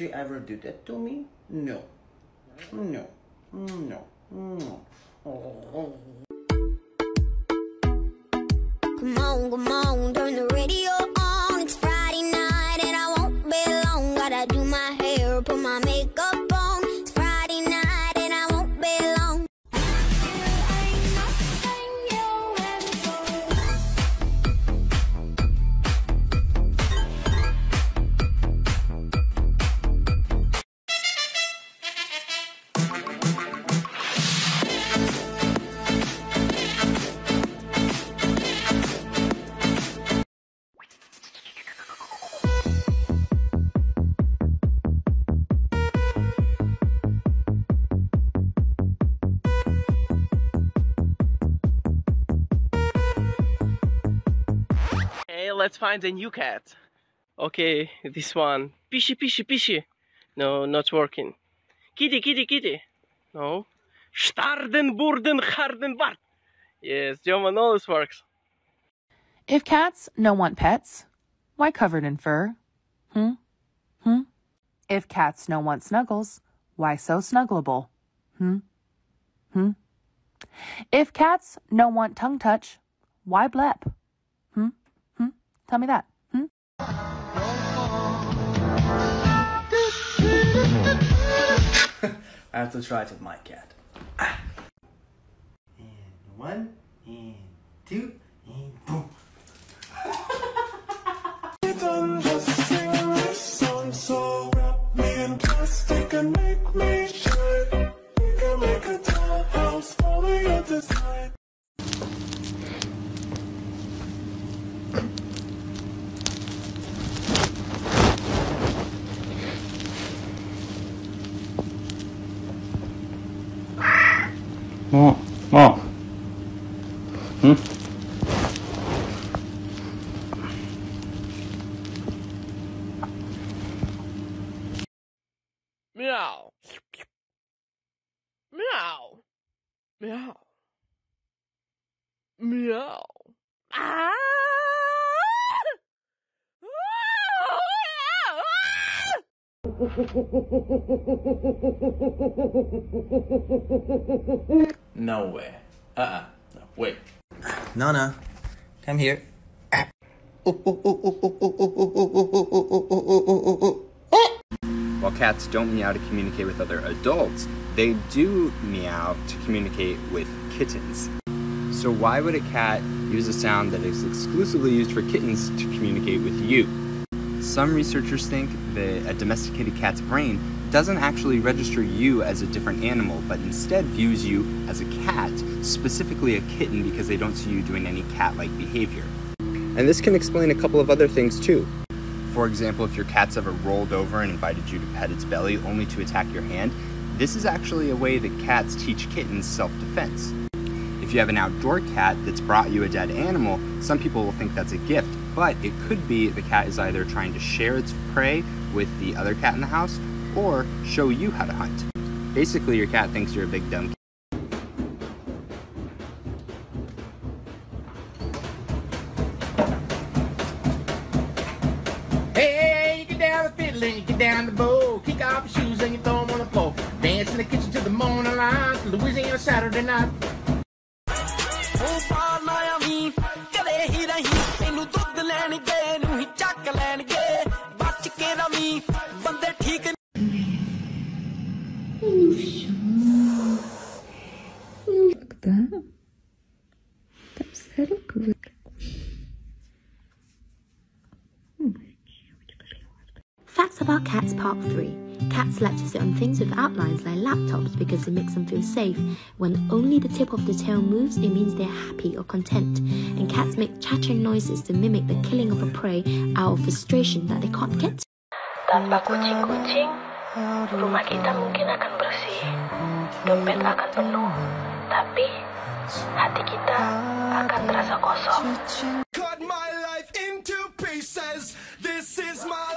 she ever do that to me? No. No. No. No. Oh. Come on, come on, turn the radio on. It's Friday night and I won't be long. Gotta do my hair, put my makeup on. It's Friday night and I won't be long. There ain't nothing you're ready for. Let's find a new cat. Okay, this one. Pishy, pishy, pishy. No, not working. Kitty, kitty, kitty. No. Starden, burden, harden, bart. Yes, German always works. If cats no want pets, why covered in fur? If cats no want snuggles, why so snuggleable? If cats no want tongue touch, why blep? Tell me that. I have to try it with my cat. And one, and two, and boom. Meow. Meow. Meow. Meow. Ah! No way. No, wait. Nana, come here. While cats don't meow to communicate with other adults, they do meow to communicate with kittens. So why would a cat use a sound that is exclusively used for kittens to communicate with you? Some researchers think that a domesticated cat's brain doesn't actually register you as a different animal, but instead views you as a cat, specifically a kitten, because they don't see you doing any cat-like behavior. And this can explain a couple of other things too. For example, if your cat's ever rolled over and invited you to pet its belly only to attack your hand, this is actually a way that cats teach kittens self-defense. If you have an outdoor cat that's brought you a dead animal, some people will think that's a gift, but it could be the cat is either trying to share its prey with the other cat in the house or show you how to hunt. Basically, your cat thinks you're a big dumb cat. Get down the bowl, kick off your shoes and you throw them on the floor. Dance in the kitchen till the morning light, Louisiana Saturday night. Ну все, ну тогда там сорок выкрыл. Facts About Cats Part 3. Cats like to sit on things with outlines like laptops because it makes them feel safe. When only the tip of the tail moves, it means they're happy or content. And cats make chattering noises to mimic the killing of a prey out of frustration that they can't get to. Tanpa kucing-kucing, rumah kita mungkin akan bersih, dompet akan penuh, tapi hati kita akan terasa kosong. Cut my life into pieces. This is my